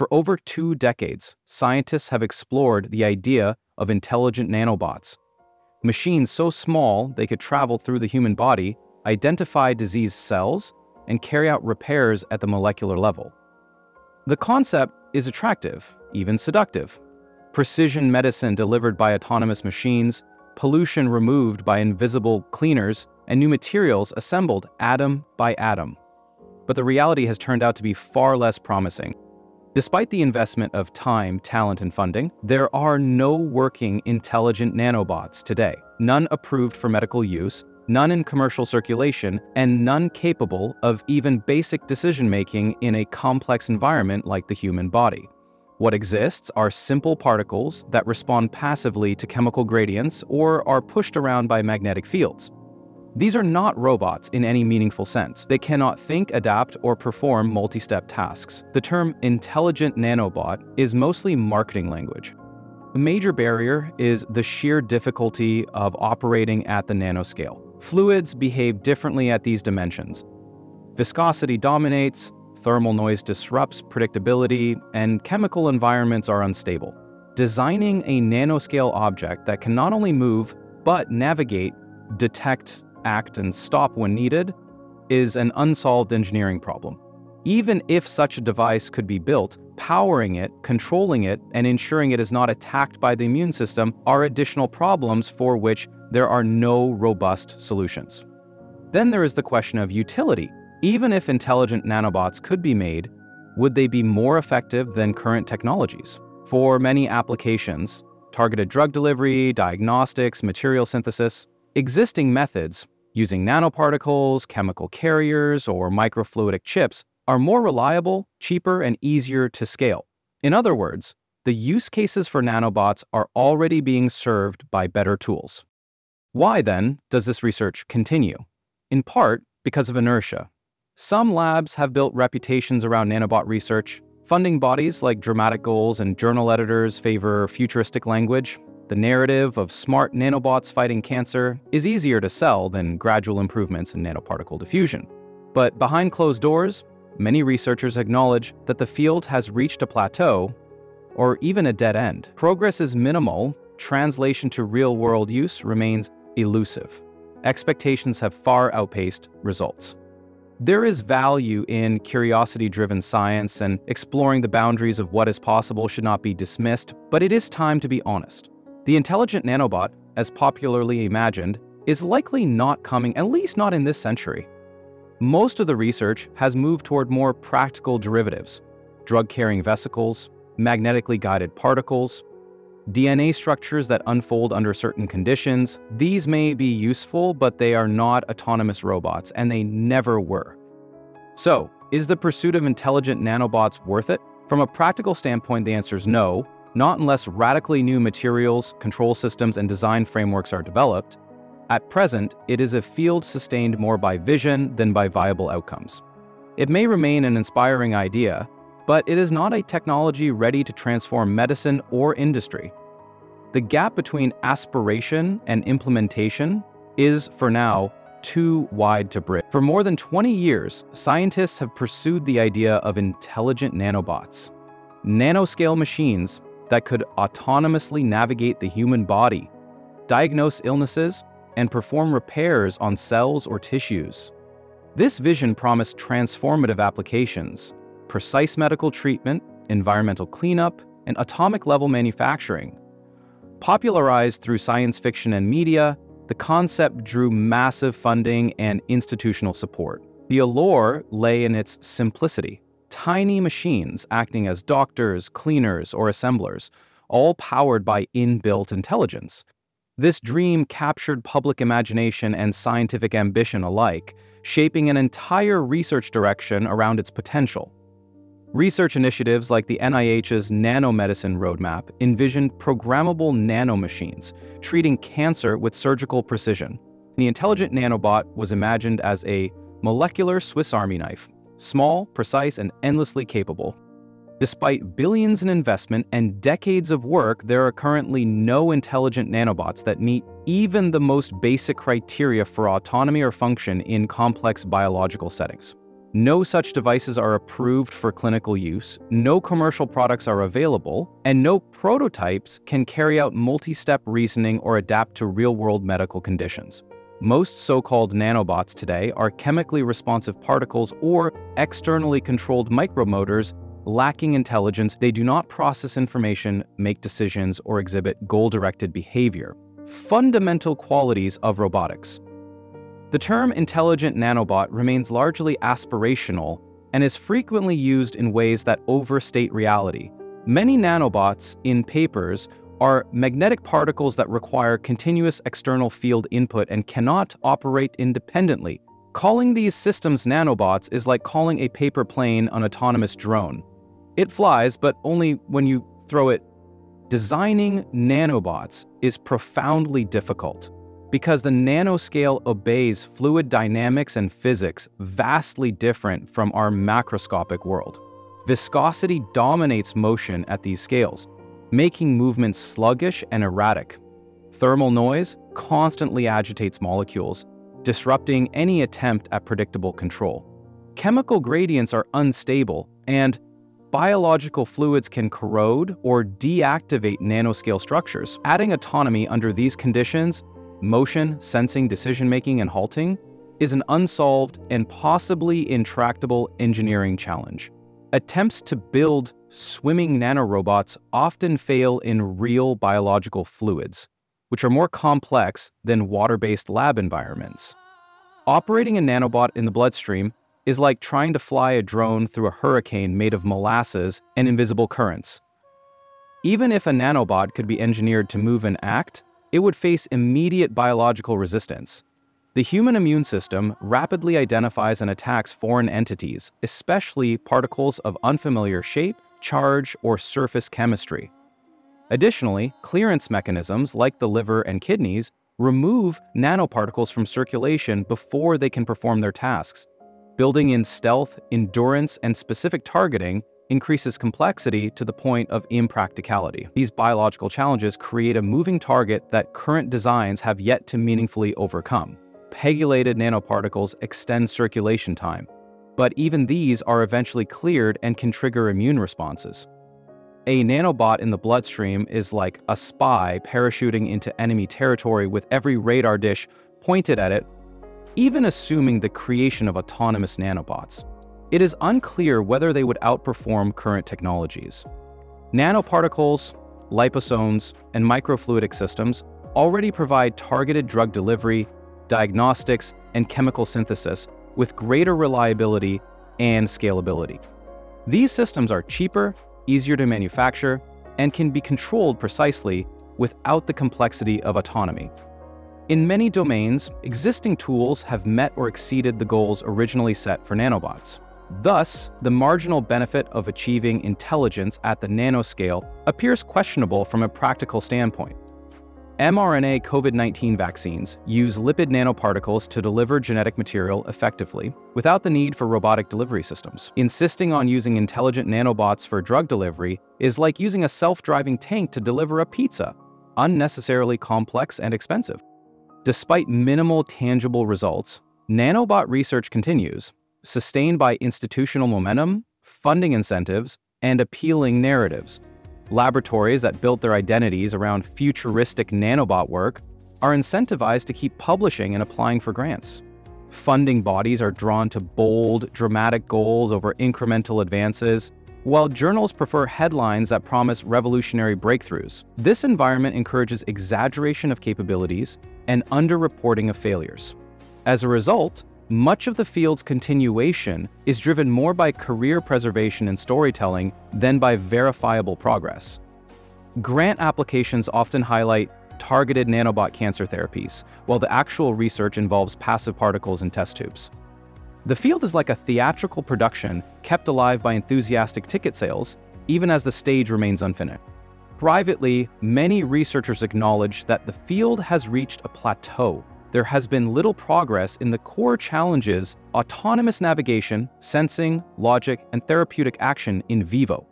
For over 2 decades, scientists have explored the idea of intelligent nanobots, machines so small they could travel through the human body, identify diseased cells, and carry out repairs at the molecular level. The concept is attractive, even seductive. Precision medicine delivered by autonomous machines, pollution removed by invisible cleaners, and new materials assembled atom by atom. But the reality has turned out to be far less promising. Despite the investment of time, talent, and funding, there are no working intelligent nanobots today. None approved for medical use, none in commercial circulation, and none capable of even basic decision-making in a complex environment like the human body. What exists are simple particles that respond passively to chemical gradients or are pushed around by magnetic fields. These are not robots in any meaningful sense. They cannot think, adapt, or perform multi-step tasks. The term intelligent nanobot is mostly marketing language. A major barrier is the sheer difficulty of operating at the nanoscale. Fluids behave differently at these dimensions. Viscosity dominates, thermal noise disrupts predictability, and chemical environments are unstable. Designing a nanoscale object that can not only move, but navigate, detect, act, and stop when needed is an unsolved engineering problem. Even if such a device could be built, powering it, controlling it, and ensuring it is not attacked by the immune system are additional problems for which there are no robust solutions. Then there is the question of utility. Even if intelligent nanobots could be made, would they be more effective than current technologies? For many applications, targeted drug delivery, diagnostics, material synthesis, existing methods, using nanoparticles, chemical carriers, or microfluidic chips, are more reliable, cheaper, and easier to scale. In other words, the use cases for nanobots are already being served by better tools. Why, then, does this research continue? In part, because of inertia. Some labs have built reputations around nanobot research. Funding bodies like Dramatic Goals and journal editors favor futuristic language. The narrative of smart nanobots fighting cancer is easier to sell than gradual improvements in nanoparticle diffusion. But behind closed doors, many researchers acknowledge that the field has reached a plateau or even a dead end. Progress is minimal, translation to real-world use remains elusive. Expectations have far outpaced results. There is value in curiosity-driven science, and exploring the boundaries of what is possible should not be dismissed, but it is time to be honest. The intelligent nanobot, as popularly imagined, is likely not coming, at least not in this century. Most of the research has moved toward more practical derivatives, drug-carrying vesicles, magnetically guided particles, DNA structures that unfold under certain conditions. These may be useful, but they are not autonomous robots, and they never were. So, is the pursuit of intelligent nanobots worth it? From a practical standpoint, the answer is no. Not unless radically new materials, control systems, and design frameworks are developed. At present, it is a field sustained more by vision than by viable outcomes. It may remain an inspiring idea, but it is not a technology ready to transform medicine or industry. The gap between aspiration and implementation is, for now, too wide to bridge. For more than 20 years, scientists have pursued the idea of intelligent nanobots, nanoscale machines that could autonomously navigate the human body, diagnose illnesses, and perform repairs on cells or tissues. This vision promised transformative applications, precise medical treatment, environmental cleanup, and atomic-level manufacturing. Popularized through science fiction and media, the concept drew massive funding and institutional support. The allure lay in its simplicity. Tiny machines acting as doctors, cleaners, or assemblers, all powered by inbuilt intelligence. This dream captured public imagination and scientific ambition alike, shaping an entire research direction around its potential. Research initiatives like the NIH's Nanomedicine Roadmap envisioned programmable nanomachines, treating cancer with surgical precision. The intelligent nanobot was imagined as a molecular Swiss Army knife, small, precise, and endlessly capable. Despite billions in investment and decades of work, there are currently no intelligent nanobots that meet even the most basic criteria for autonomy or function in complex biological settings. No such devices are approved for clinical use, no commercial products are available, and no prototypes can carry out multi-step reasoning or adapt to real-world medical conditions. Most so-called nanobots today are chemically responsive particles or externally controlled micromotors lacking intelligence. They do not process information, make decisions, or exhibit goal-directed behavior. Fundamental qualities of robotics. The term intelligent nanobot remains largely aspirational and is frequently used in ways that overstate reality. Many nanobots, in papers, are magnetic particles that require continuous external field input and cannot operate independently. Calling these systems nanobots is like calling a paper plane an autonomous drone. It flies, but only when you throw it. Designing nanobots is profoundly difficult, because the nanoscale obeys fluid dynamics and physics vastly different from our macroscopic world. Viscosity dominates motion at these scales, making movements sluggish and erratic. Thermal noise constantly agitates molecules, disrupting any attempt at predictable control. Chemical gradients are unstable, and biological fluids can corrode or deactivate nanoscale structures. Adding autonomy under these conditions, motion, sensing, decision-making, and halting, is an unsolved and possibly intractable engineering challenge. Attempts to build swimming nanorobots often fail in real biological fluids, which are more complex than water-based lab environments. Operating a nanobot in the bloodstream is like trying to fly a drone through a hurricane made of molasses and invisible currents. Even if a nanobot could be engineered to move and act, it would face immediate biological resistance. The human immune system rapidly identifies and attacks foreign entities, especially particles of unfamiliar shape, charge, or surface chemistry. Additionally, clearance mechanisms like the liver and kidneys remove nanoparticles from circulation before they can perform their tasks. Building in stealth, endurance, and specific targeting increases complexity to the point of impracticality. These biological challenges create a moving target that current designs have yet to meaningfully overcome. Pegylated nanoparticles extend circulation time, but even these are eventually cleared and can trigger immune responses. A nanobot in the bloodstream is like a spy parachuting into enemy territory with every radar dish pointed at it, even assuming the creation of autonomous nanobots. It is unclear whether they would outperform current technologies. Nanoparticles, liposomes, and microfluidic systems already provide targeted drug delivery, diagnostics, and chemical synthesis with greater reliability and scalability. These systems are cheaper, easier to manufacture, and can be controlled precisely without the complexity of autonomy. In many domains, existing tools have met or exceeded the goals originally set for nanobots. Thus, the marginal benefit of achieving intelligence at the nanoscale appears questionable from a practical standpoint. mRNA COVID-19 vaccines use lipid nanoparticles to deliver genetic material effectively, without the need for robotic delivery systems. Insisting on using intelligent nanobots for drug delivery is like using a self-driving tank to deliver a pizza, unnecessarily complex and expensive. Despite minimal tangible results, nanobot research continues, sustained by institutional momentum, funding incentives, and appealing narratives. Laboratories that built their identities around futuristic nanobot work are incentivized to keep publishing and applying for grants. Funding bodies are drawn to bold, dramatic goals over incremental advances, while journals prefer headlines that promise revolutionary breakthroughs. This environment encourages exaggeration of capabilities and underreporting of failures. As a result, much of the field's continuation is driven more by career preservation and storytelling than by verifiable progress. Grant applications often highlight targeted nanobot cancer therapies, while the actual research involves passive particles in test tubes. The field is like a theatrical production kept alive by enthusiastic ticket sales, even as the stage remains unfinished. Privately, many researchers acknowledge that the field has reached a plateau. There has been little progress in the core challenges: autonomous navigation, sensing, logic, and therapeutic action in vivo.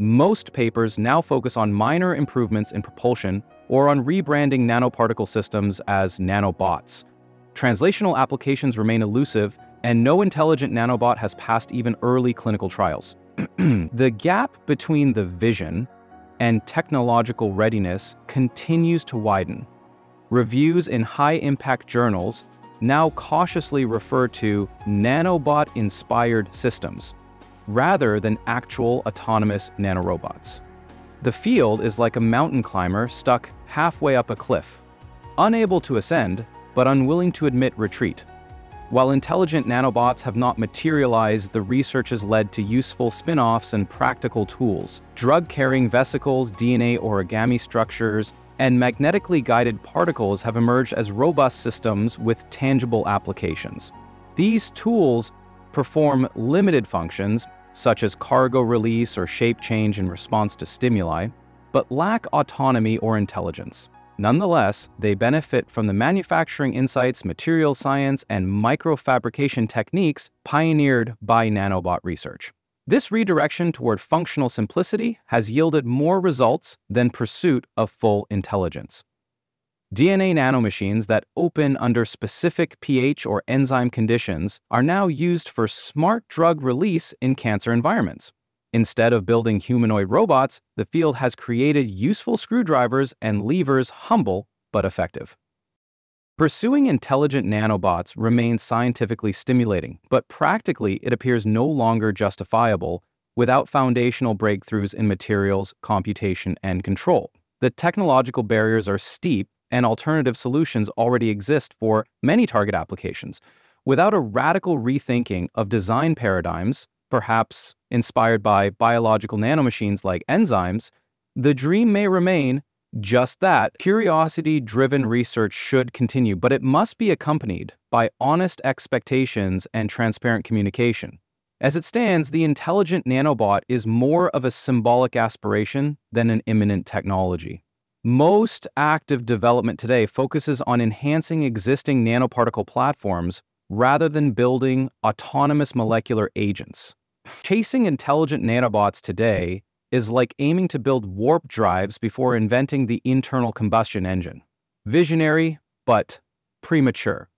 Most papers now focus on minor improvements in propulsion or on rebranding nanoparticle systems as nanobots. Translational applications remain elusive and no intelligent nanobot has passed even early clinical trials. The gap between the vision and technological readiness continues to widen. Reviews in high-impact journals now cautiously refer to nanobot-inspired systems, rather than actual autonomous nanorobots. The field is like a mountain climber stuck halfway up a cliff, unable to ascend, but unwilling to admit retreat. While intelligent nanobots have not materialized, the research has led to useful spin-offs and practical tools. Drug-carrying vesicles, DNA origami structures, and magnetically guided particles have emerged as robust systems with tangible applications. These tools perform limited functions, such as cargo release or shape change in response to stimuli, but lack autonomy or intelligence. Nonetheless, they benefit from the manufacturing insights, material science, and microfabrication techniques pioneered by nanobot research. This redirection toward functional simplicity has yielded more results than pursuit of full intelligence. DNA nanomachines that open under specific pH or enzyme conditions are now used for smart drug release in cancer environments. Instead of building humanoid robots, the field has created useful screwdrivers and levers, humble but effective. Pursuing intelligent nanobots remains scientifically stimulating, but practically it appears no longer justifiable without foundational breakthroughs in materials, computation, and control. The technological barriers are steep, and alternative solutions already exist for many target applications. Without a radical rethinking of design paradigms, perhaps inspired by biological nanomachines like enzymes, the dream may remain just that. Curiosity-driven research should continue, but it must be accompanied by honest expectations and transparent communication. As it stands, the intelligent nanobot is more of a symbolic aspiration than an imminent technology. Most active development today focuses on enhancing existing nanoparticle platforms rather than building autonomous molecular agents. Chasing intelligent nanobots today is like aiming to build warp drives before inventing the internal combustion engine. Visionary, but premature.